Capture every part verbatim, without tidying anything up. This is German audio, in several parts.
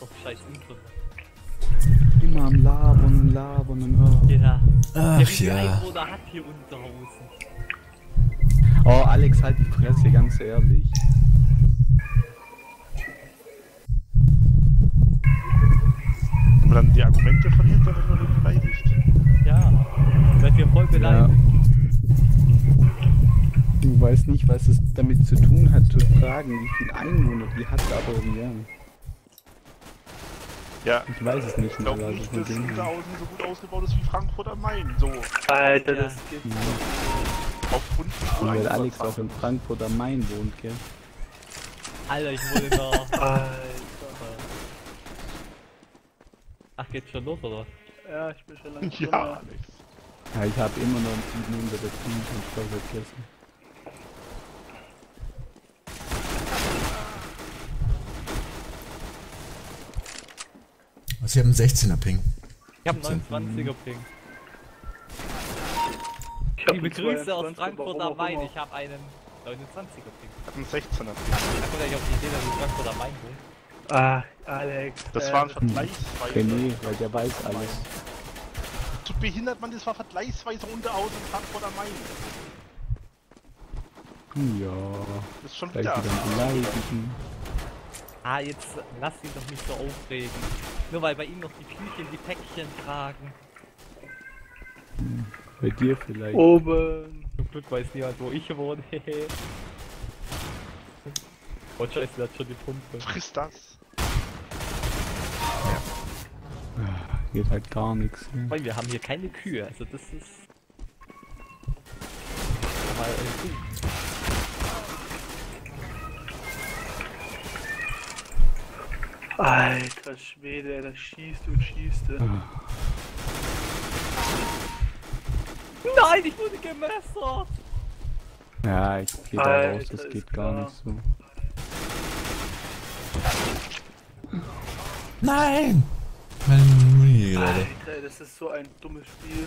doch scheiß Intro. Immer am Labern und Labern und oh. Ja. Ach, der ja. Bruder hat hier unten draußen. Oh, Alex, halt die Fresse, ganz ehrlich. Und dann die Argumente von hinten, wenn man den beleidigt. Ja, weil wir voll beleidigt. Ja. Du weißt nicht, was es damit zu tun hat, zu fragen, wie viel Einwohner die hat, aber ja. Ja, ich weiß es nicht, ich glaube nicht, dass das Niederhausen so gut ausgebaut ist wie Frankfurt am Main, so. Alter, das geht ja. So. Aufgrund von weil Alex auch in Frankfurt am Main wohnt, gell? Alter, ich wohne da. Alter. Ach, geht's schon los, oder? Ja, ich bin schon lange ja, da. Alex. Ja, ich hab immer noch einen Typen hinter der Team und voll vergessen. Sie haben einen sechzehner Ping. Ich habe einen neunundzwanziger Ping. Ich habe Grüße aus Frankfurt am Main. Ich habe einen neunundzwanziger Ping. Ich habe einen sechzehner Ping. Ich komme gleich auf die Idee, dass ich Frankfurt am Main will. Ah, Alex. Das äh, war ein vergleichsweise. Nee, weil der weiß alles. So behindert man, das war vergleichsweise unter aus in Frankfurt am Main. Ja. Das ist schon wieder. Ah, jetzt lass ihn doch nicht so aufregen. Nur weil bei ihm noch die Füßchen, die Päckchen tragen. Hm, bei dir vielleicht. Oben. Zum Glück weiß niemand, wo ich wohne. Oh scheiße, da hat schon die Pumpe. Friss das. Ja. Ah, geht halt gar nichts. Weil wir haben hier keine Kühe, also das ist... Mal ein Kuh. Alter Schwede, der schießt und schießt. Nein, ich wurde gemessert! Ja, ich geh da raus, das geht gar nicht so. Nein! Meine Muni gerade. Alter, das ist so ein dummes Spiel.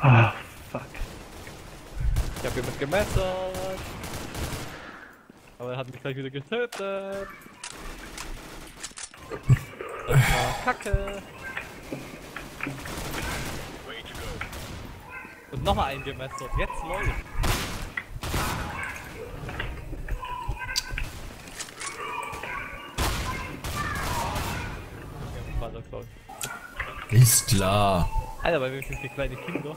Ah, fuck. Ich hab jemand gemessert. Aber er hat mich gleich wieder getötet. Das war Kacke. Und nochmal einen gemessert. Jetzt läuft. Ist klar. Alter, bei mir sind die kleinen Kinder.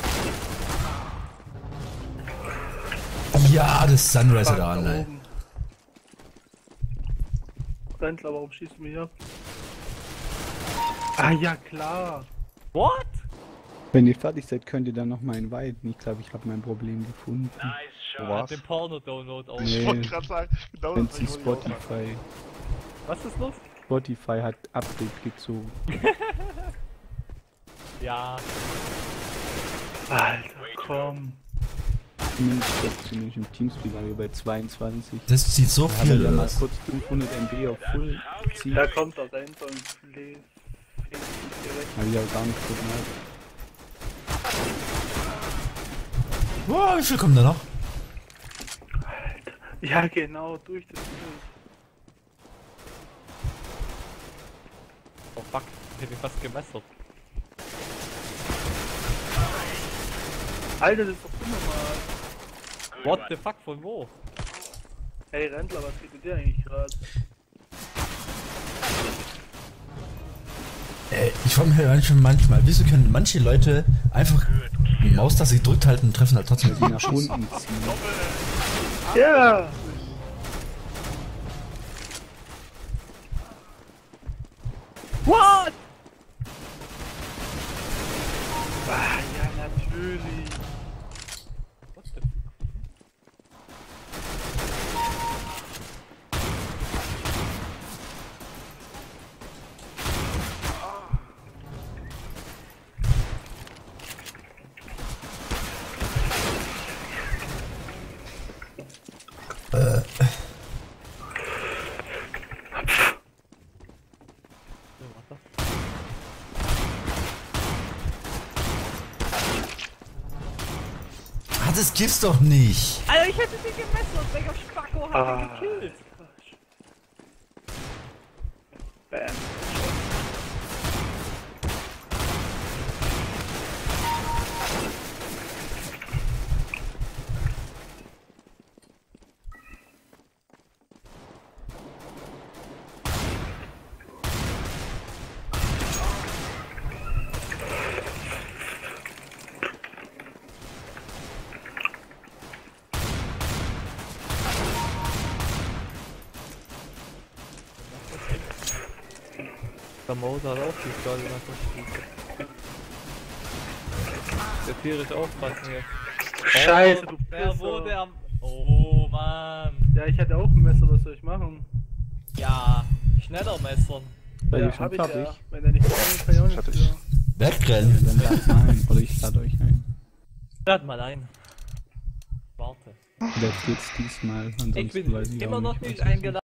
Ja, das Sunrise da an, ey. Rentler, warum schießt du mich ab? Ah ja, klar. What? Wenn ihr fertig seid, könnt ihr dann nochmal inviten. Ich glaube, ich habe mein Problem gefunden. Nice shot. Was? Den Porno-Download aus. Ich wollte gerade sagen, genau das ist Spotify. Was ist los? Spotify hat Update gezogen. Ja. Alter, komm. Zumindest im Teamspeak waren wir bei zweiundzwanzig. Das zieht so viel, oder was? Kurz fünfhundert MB auf Full. Da kommt er dahinter und fliegt direkt. Hab ich auch gar nicht gemerkt. Wow, wie viel kommt da noch? Alter. Ja, genau, durch das Bild. Oh fuck, ich hab ihn fast gemessert. Alter, das ist doch unnormal. What the fuck, von wo? Hey Rentler, was geht mit dir eigentlich gerade? Äh, ich frage mich schon manchmal, wieso können manche Leute einfach die Maus, dass sie drückt halten und treffen halt trotzdem mit nach unten ziehen. Ja! What? Ah, ja, natürlich. What the fuck? Äh. Das gibt's doch nicht! Alter, ich hätte sie gemessen und weg auf Spacko hat ah. ihn gekillt! Bam! Der Mose hat auch viel Stahl gemacht. Der Tier ist aufpassen hier. Scheiße, du Messer. Wurde am... Oh Mann. Ja, ich hatte auch ein Messer, was soll ich machen? Ja, schneller messern. Ja, ja, hab ich hab ja. Ich. Wenn er nicht kommt, kann ich auch nicht wieder. Wegrennen. Dann lad mal ein. Oder ich lad euch ein. Lad mal ein. Warte. Vielleicht geht's diesmal. Ansonsten ich bin weiß ich immer noch nicht eingeladen.